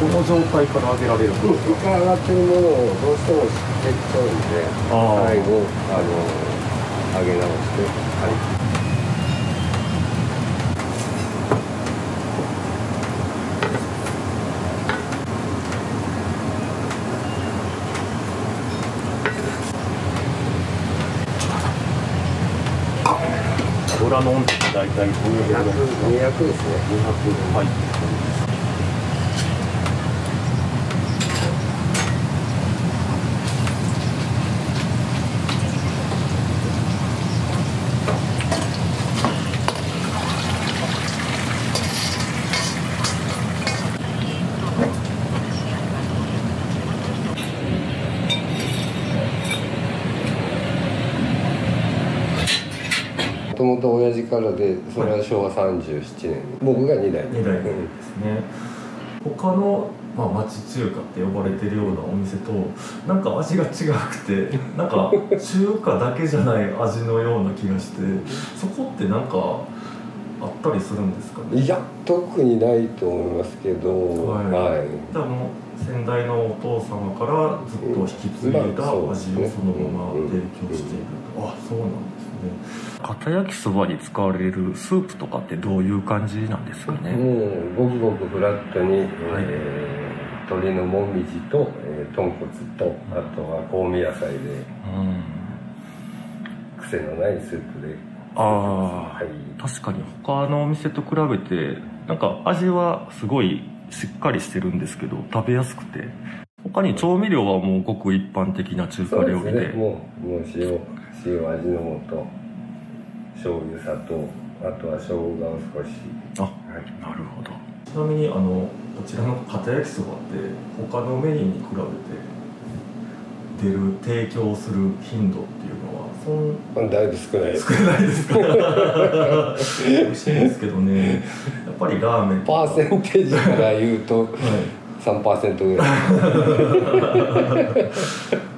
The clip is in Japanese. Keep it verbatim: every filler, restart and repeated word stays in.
この状態から揚げられるんですか？上がってるものをどうしても減っちゃうんで、最後あの揚げ直して、はい。油の温度って大体どういう温度ですか？にひゃくですね。にひゃく。はい。もともと親父からで、それはしょうわさんじゅうななねん、はい、僕がにだいにだいですね。うん、他の、まあ、町中華って呼ばれてるようなお店となんか味が違くてなんか中華だけじゃない味のような気がしてそこってなんかあったりするんですかね？いや特にないと思いますけど、はいはい、だからもう先代のお父様からずっと引き継いだ味をそのまま提供していると。あ、そうなんですね。片焼きそばに使われるスープとかってどういう感じなんですかね？もうごくごくフラットに、はい、えー、鶏のもみじと、えー、豚骨と、うん、あとは香味野菜で、うん、癖のないスープで。ああ、はい、確かに他のお店と比べてなんか味はすごいしっかりしてるんですけど食べやすくて、他に調味料はもうごく一般的な中華料理で、そうですね、もう、もう塩、塩味の素、醤油、砂糖、あとは生姜を少し。あ、はい、なるほど。ちなみにあのこちらの片焼きそばって他のメニューに比べて出る提供する頻度っていうのはそんだいぶ少ないです。少ないですか？美味しいですけどね。やっぱりラーメンパーセンテージから言うと、はい、さんパーセント ぐらい